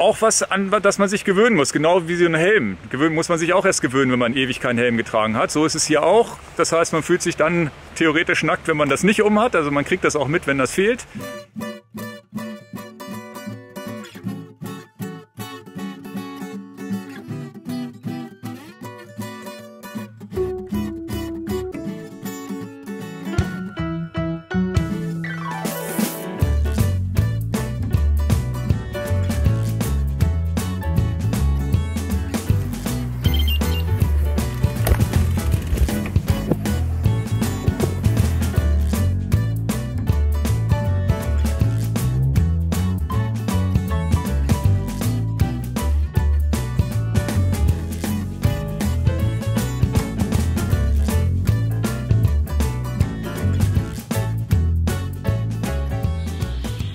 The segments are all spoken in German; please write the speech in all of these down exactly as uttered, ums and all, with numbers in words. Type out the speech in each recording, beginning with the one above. auch was, an das man sich gewöhnen muss, genau wie so ein Helm. Gewöhnen muss man sich auch erst gewöhnen, wenn man ewig keinen Helm getragen hat. So ist es hier auch. Das heißt, man fühlt sich dann theoretisch nackt, wenn man das nicht um hat. Also man kriegt das auch mit, wenn das fehlt.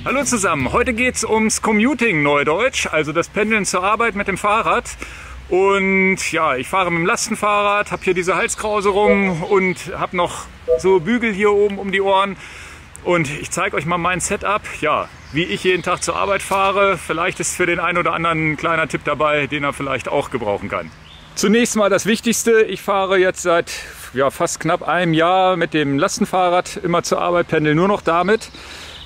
Hallo zusammen, heute geht es ums Commuting, Neudeutsch, also das Pendeln zur Arbeit mit dem Fahrrad. Und ja, ich fahre mit dem Lastenfahrrad, habe hier diese Halskrause rum und habe noch so Bügel hier oben um die Ohren. Und ich zeige euch mal mein Setup, ja, wie ich jeden Tag zur Arbeit fahre. Vielleicht ist für den einen oder anderen ein kleiner Tipp dabei, den er vielleicht auch gebrauchen kann. Zunächst mal das Wichtigste, ich fahre jetzt seit ja, fast knapp einem Jahr mit dem Lastenfahrrad immer zur Arbeit, pendel nur noch damit.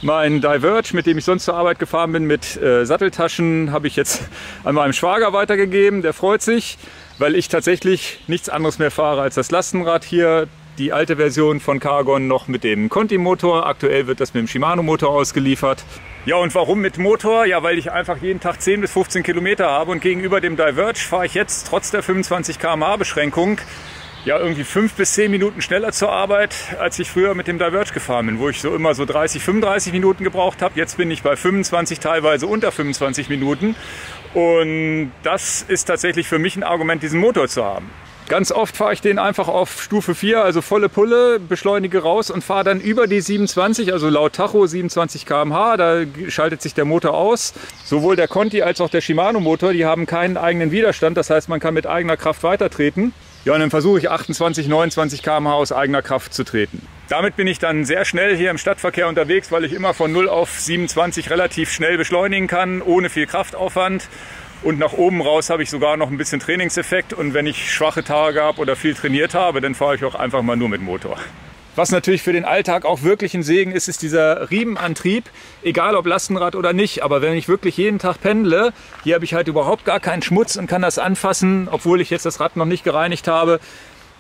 Mein Diverge, mit dem ich sonst zur Arbeit gefahren bin, mit äh, Satteltaschen, habe ich jetzt an meinem Schwager weitergegeben. Der freut sich, weil ich tatsächlich nichts anderes mehr fahre als das Lastenrad hier. Die alte Version von Cargon noch mit dem Conti-Motor. Aktuell wird das mit dem Shimano-Motor ausgeliefert. Ja, und warum mit Motor? Ja, weil ich einfach jeden Tag zehn bis fünfzehn Kilometer habe. Und gegenüber dem Diverge fahre ich jetzt trotz der fünfundzwanzig Kilometer pro Stunde Beschränkung ja, irgendwie fünf bis zehn Minuten schneller zur Arbeit, als ich früher mit dem Diverge gefahren bin, wo ich so immer so dreißig, fünfunddreißig Minuten gebraucht habe. Jetzt bin ich bei fünfundzwanzig, teilweise unter fünfundzwanzig Minuten. Und das ist tatsächlich für mich ein Argument, diesen Motor zu haben. Ganz oft fahre ich den einfach auf Stufe vier, also volle Pulle, beschleunige raus und fahre dann über die siebenundzwanzig, also laut Tacho siebenundzwanzig Kilometer pro Stunde. Da schaltet sich der Motor aus. Sowohl der Conti als auch der Shimano-Motor, die haben keinen eigenen Widerstand. Das heißt, man kann mit eigener Kraft weitertreten. Ja, und dann versuche ich achtundzwanzig, neunundzwanzig Kilometer pro Stunde aus eigener Kraft zu treten. Damit bin ich dann sehr schnell hier im Stadtverkehr unterwegs, weil ich immer von null auf siebenundzwanzig relativ schnell beschleunigen kann, ohne viel Kraftaufwand. Und nach oben raus habe ich sogar noch ein bisschen Trainingseffekt. Und wenn ich schwache Tage habe oder viel trainiert habe, dann fahre ich auch einfach mal nur mit Motor. Was natürlich für den Alltag auch wirklich ein Segen ist, ist dieser Riemenantrieb, egal ob Lastenrad oder nicht. Aber wenn ich wirklich jeden Tag pendle, hier habe ich halt überhaupt gar keinen Schmutz und kann das anfassen, obwohl ich jetzt das Rad noch nicht gereinigt habe.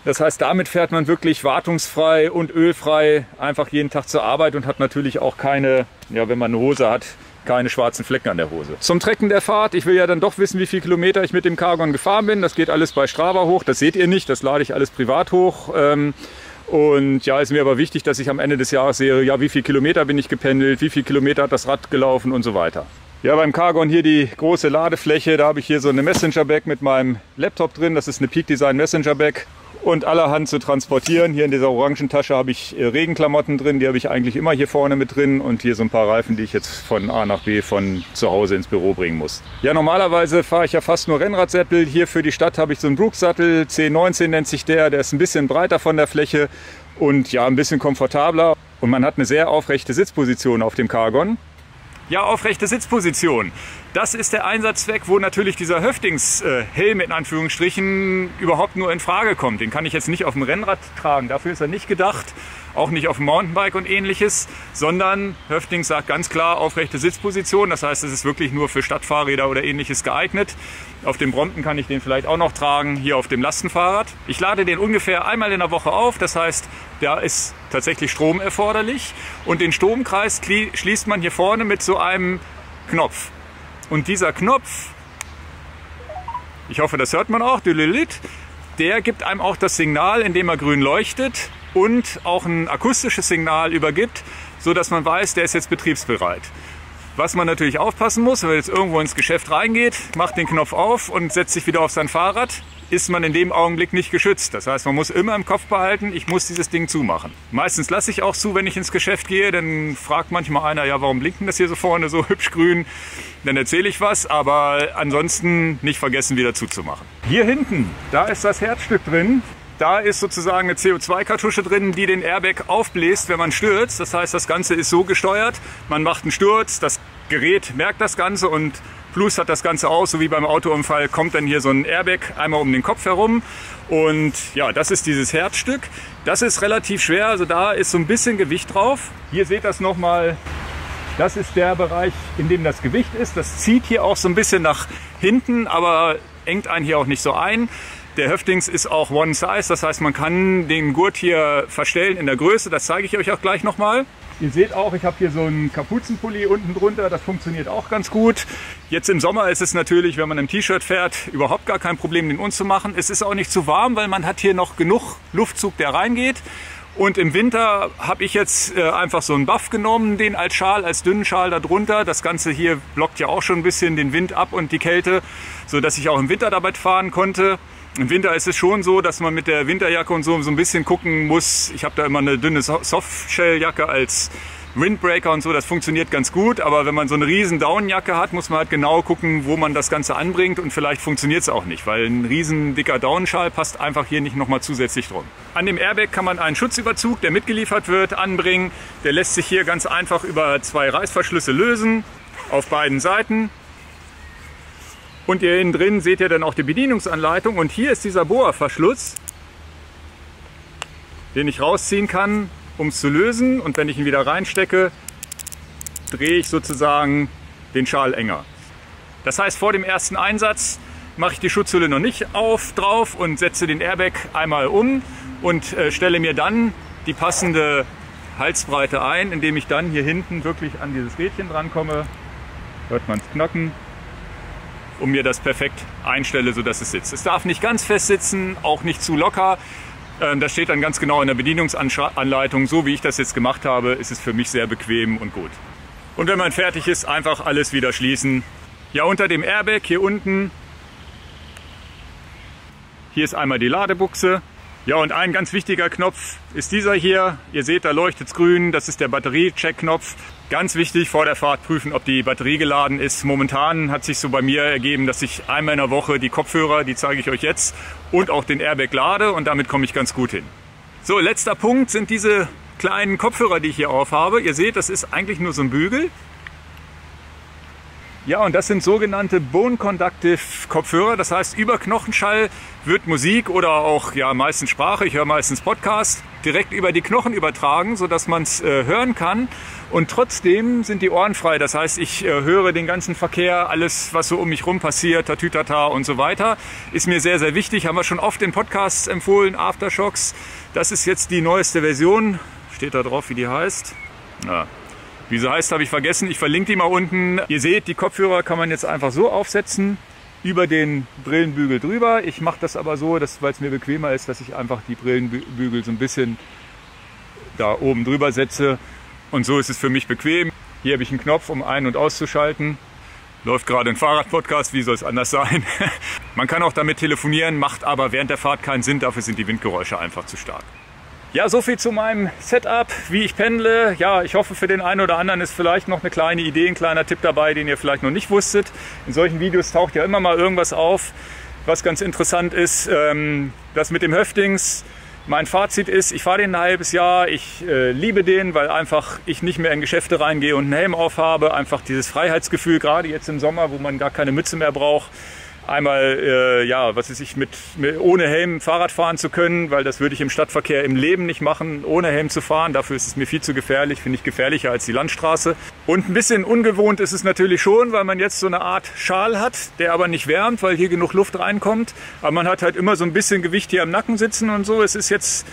Das heißt, damit fährt man wirklich wartungsfrei und ölfrei einfach jeden Tag zur Arbeit und hat natürlich auch keine, ja, wenn man eine Hose hat, keine schwarzen Flecken an der Hose. Zum Tracken der Fahrt, ich will ja dann doch wissen, wie viele Kilometer ich mit dem Cargon gefahren bin. Das geht alles bei Strava hoch, das seht ihr nicht, das lade ich alles privat hoch. Ähm, Und ja, ist mir aber wichtig, dass ich am Ende des Jahres sehe, ja, wie viel Kilometer bin ich gependelt, wie viel Kilometer hat das Rad gelaufen und so weiter. Ja, beim Cargon hier die große Ladefläche, da habe ich hier so eine Messenger-Bag mit meinem Laptop drin. Das ist eine Peak Design Messenger-Bag und allerhand zu transportieren. Hier in dieser orangen Tasche habe ich Regenklamotten drin, die habe ich eigentlich immer hier vorne mit drin. Und hier so ein paar Reifen, die ich jetzt von A nach B von zu Hause ins Büro bringen muss. Ja, normalerweise fahre ich ja fast nur Rennradsättel. Hier für die Stadt habe ich so einen Brooks-Sattel, C neunzehn nennt sich der. Der ist ein bisschen breiter von der Fläche und ja, ein bisschen komfortabler. Und man hat eine sehr aufrechte Sitzposition auf dem Cargon. Ja, aufrechte Sitzposition. Das ist der Einsatzzweck, wo natürlich dieser Hövdings-Helm in Anführungsstrichen überhaupt nur in Frage kommt. Den kann ich jetzt nicht auf dem Rennrad tragen, dafür ist er nicht gedacht. Auch nicht auf dem Mountainbike und ähnliches, sondern Hövding sagt ganz klar aufrechte Sitzposition. Das heißt, es ist wirklich nur für Stadtfahrräder oder ähnliches geeignet. Auf dem Brompton kann ich den vielleicht auch noch tragen, hier auf dem Lastenfahrrad. Ich lade den ungefähr einmal in der Woche auf. Das heißt, da ist tatsächlich Strom erforderlich. Und den Stromkreis schließt man hier vorne mit so einem Knopf. Und dieser Knopf, ich hoffe, das hört man auch, der gibt einem auch das Signal, indem er grün leuchtet und auch ein akustisches Signal übergibt, so dass man weiß, der ist jetzt betriebsbereit. Was man natürlich aufpassen muss, wenn man jetzt irgendwo ins Geschäft reingeht, macht den Knopf auf und setzt sich wieder auf sein Fahrrad, ist man in dem Augenblick nicht geschützt. Das heißt, man muss immer im Kopf behalten, ich muss dieses Ding zumachen. Meistens lasse ich auch zu, wenn ich ins Geschäft gehe, dann fragt manchmal einer, ja, warum blinkt denn das hier so vorne so hübsch grün? Dann erzähle ich was, aber ansonsten nicht vergessen, wieder zuzumachen. Hier hinten, da ist das Herzstück drin. Da ist sozusagen eine C O zwei Kartusche drin, die den Airbag aufbläst, wenn man stürzt. Das heißt, das Ganze ist so gesteuert, man macht einen Sturz, das Gerät merkt das Ganze und Plus hat das Ganze auch, so wie beim Autounfall, kommt dann hier so ein Airbag einmal um den Kopf herum. Und ja, das ist dieses Herzstück. Das ist relativ schwer, also da ist so ein bisschen Gewicht drauf. Hier seht ihr das nochmal. Das ist der Bereich, in dem das Gewicht ist. Das zieht hier auch so ein bisschen nach hinten, aber engt einen hier auch nicht so ein. Der Hövding ist auch One Size, das heißt, man kann den Gurt hier verstellen in der Größe. Das zeige ich euch auch gleich nochmal. Ihr seht auch, ich habe hier so einen Kapuzenpulli unten drunter, das funktioniert auch ganz gut. Jetzt im Sommer ist es natürlich, wenn man im T-Shirt fährt, überhaupt gar kein Problem, den unzumachen. Es ist auch nicht zu warm, weil man hat hier noch genug Luftzug, der reingeht. Und im Winter habe ich jetzt äh, einfach so einen Buff genommen, den als Schal, als dünnen Schal darunter. Das Ganze hier blockt ja auch schon ein bisschen den Wind ab und die Kälte, sodass ich auch im Winter damit fahren konnte. Im Winter ist es schon so, dass man mit der Winterjacke und so, so ein bisschen gucken muss. Ich habe da immer eine dünne Softshell-Jacke als Windbreaker und so, das funktioniert ganz gut. Aber wenn man so eine riesen Daunenjacke hat, muss man halt genau gucken, wo man das Ganze anbringt. Und vielleicht funktioniert es auch nicht, weil ein riesen dicker Daunenschal passt einfach hier nicht nochmal zusätzlich drum. An dem Airbag kann man einen Schutzüberzug, der mitgeliefert wird, anbringen. Der lässt sich hier ganz einfach über zwei Reißverschlüsse lösen, auf beiden Seiten. Und hier innen drin seht ihr dann auch die Bedienungsanleitung. Und hier ist dieser Boa-Verschluss, den ich rausziehen kann, um es zu lösen, und wenn ich ihn wieder reinstecke, drehe ich sozusagen den Schal enger. Das heißt, vor dem ersten Einsatz mache ich die Schutzhülle noch nicht auf drauf und setze den Airbag einmal um und äh, stelle mir dann die passende Halsbreite ein, indem ich dann hier hinten wirklich an dieses Rädchen drankomme, hört man es knacken, und mir das perfekt einstelle, sodass es sitzt. Es darf nicht ganz fest sitzen, auch nicht zu locker. Das steht dann ganz genau in der Bedienungsanleitung. So wie ich das jetzt gemacht habe, ist es für mich sehr bequem und gut. Und wenn man fertig ist, einfach alles wieder schließen. Ja, unter dem Airbag hier unten, hier ist einmal die Ladebuchse. Ja, und ein ganz wichtiger Knopf ist dieser hier. Ihr seht, da leuchtet es grün. Das ist der Batterie-Check-Knopf. Ganz wichtig, vor der Fahrt prüfen, ob die Batterie geladen ist. Momentan hat sich so bei mir ergeben, dass ich einmal in der Woche die Kopfhörer, die zeige ich euch jetzt, und auch den Airbag lade, und damit komme ich ganz gut hin. So, letzter Punkt sind diese kleinen Kopfhörer, die ich hier auf habe. Ihr seht, das ist eigentlich nur so ein Bügel. Ja, und das sind sogenannte Bone Conductive Kopfhörer, das heißt, über Knochenschall wird Musik oder auch, ja, meistens Sprache, ich höre meistens Podcast, direkt über die Knochen übertragen, sodass man es äh, hören kann, und trotzdem sind die Ohren frei, das heißt, ich äh, höre den ganzen Verkehr, alles, was so um mich rum passiert, tatütata und so weiter, ist mir sehr, sehr wichtig, haben wir schon oft in Podcasts empfohlen, Aftershokz, das ist jetzt die neueste Version, steht da drauf, wie die heißt, ja. Wie sie heißt, habe ich vergessen. Ich verlinke die mal unten. Ihr seht, die Kopfhörer kann man jetzt einfach so aufsetzen, über den Brillenbügel drüber. Ich mache das aber so, dass, weil es mir bequemer ist, dass ich einfach die Brillenbügel so ein bisschen da oben drüber setze. Und so ist es für mich bequem. Hier habe ich einen Knopf, um ein- und auszuschalten. Läuft gerade ein Fahrradpodcast, wie soll es anders sein? Man kann auch damit telefonieren, macht aber während der Fahrt keinen Sinn. Dafür sind die Windgeräusche einfach zu stark. Ja, soviel zu meinem Setup, wie ich pendle. Ja, ich hoffe, für den einen oder anderen ist vielleicht noch eine kleine Idee, ein kleiner Tipp dabei, den ihr vielleicht noch nicht wusstet. In solchen Videos taucht ja immer mal irgendwas auf, was ganz interessant ist. Das mit dem Hövdings, mein Fazit ist, ich fahre den ein halbes Jahr, ich liebe den, weil einfach ich nicht mehr in Geschäfte reingehe und einen Helm aufhabe. Einfach dieses Freiheitsgefühl, gerade jetzt im Sommer, wo man gar keine Mütze mehr braucht. Einmal, äh, ja, was weiß ich, mit, mit, ohne Helm Fahrrad fahren zu können, weil das würde ich im Stadtverkehr im Leben nicht machen, ohne Helm zu fahren. Dafür ist es mir viel zu gefährlich, finde ich gefährlicher als die Landstraße. Und ein bisschen ungewohnt ist es natürlich schon, weil man jetzt so eine Art Schal hat, der aber nicht wärmt, weil hier genug Luft reinkommt. Aber man hat halt immer so ein bisschen Gewicht hier am Nacken sitzen und so. Es ist jetzt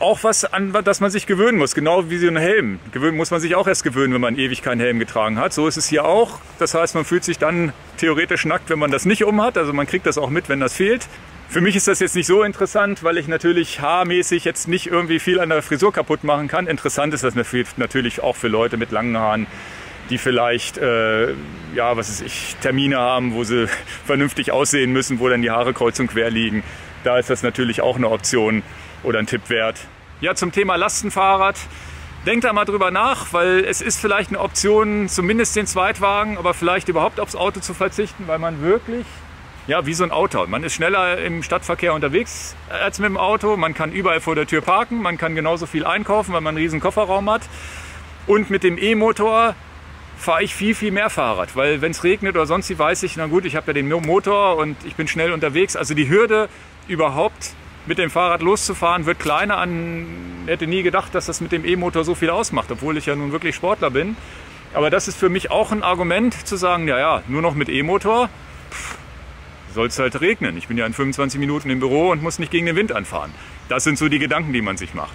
auch was, an das man sich gewöhnen muss, genau wie so ein Helm. Gewöhnen muss man sich auch erst gewöhnen, wenn man ewig keinen Helm getragen hat. So ist es hier auch. Das heißt, man fühlt sich dann theoretisch nackt, wenn man das nicht um hat. Also man kriegt das auch mit, wenn das fehlt. Für mich ist das jetzt nicht so interessant, weil ich natürlich haarmäßig jetzt nicht irgendwie viel an der Frisur kaputt machen kann. Interessant ist das natürlich auch für Leute mit langen Haaren, die vielleicht äh, ja, was weiß ich, Termine haben, wo sie vernünftig aussehen müssen, wo dann die Haare kreuz und quer liegen. Da ist das natürlich auch eine Option oder ein Tipp wert. Ja, zum Thema Lastenfahrrad, denkt da mal drüber nach, weil es ist vielleicht eine Option, zumindest den Zweitwagen, aber vielleicht überhaupt aufs Auto zu verzichten, weil man wirklich, ja, wie so ein Auto, man ist schneller im Stadtverkehr unterwegs als mit dem Auto, man kann überall vor der Tür parken, man kann genauso viel einkaufen, weil man einen riesen Kofferraum hat, und mit dem E-Motor fahre ich viel, viel mehr Fahrrad. Weil wenn es regnet oder sonst wie, weiß ich, na gut, ich habe ja den Motor und ich bin schnell unterwegs. Also die Hürde, überhaupt mit dem Fahrrad loszufahren, wird kleiner an. Ich hätte nie gedacht, dass das mit dem E-Motor so viel ausmacht, obwohl ich ja nun wirklich Sportler bin. Aber das ist für mich auch ein Argument zu sagen, ja, ja, nur noch mit E-Motor soll es halt regnen. Ich bin ja in fünfundzwanzig Minuten im Büro und muss nicht gegen den Wind anfahren. Das sind so die Gedanken, die man sich macht.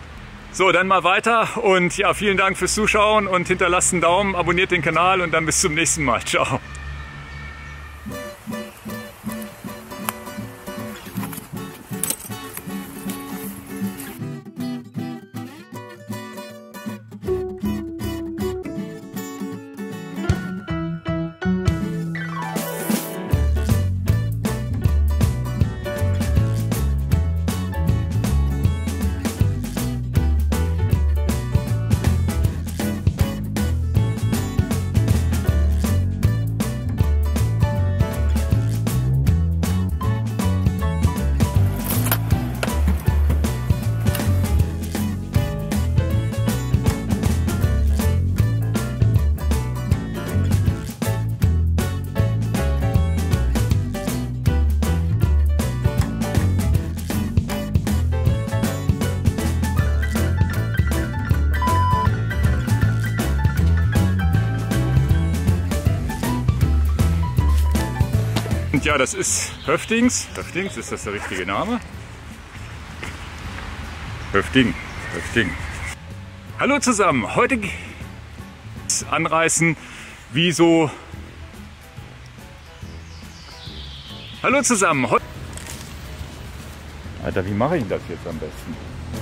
So, dann mal weiter und ja, vielen Dank fürs Zuschauen und hinterlasst einen Daumen, abonniert den Kanal und dann bis zum nächsten Mal. Ciao. Ja, das ist Hövdings. Hövdings, ist das der richtige Name? Hövding, Hövding. Hallo zusammen, heute anreißen, wie so... Hallo zusammen, heute... Alter, wie mache ich das jetzt am besten?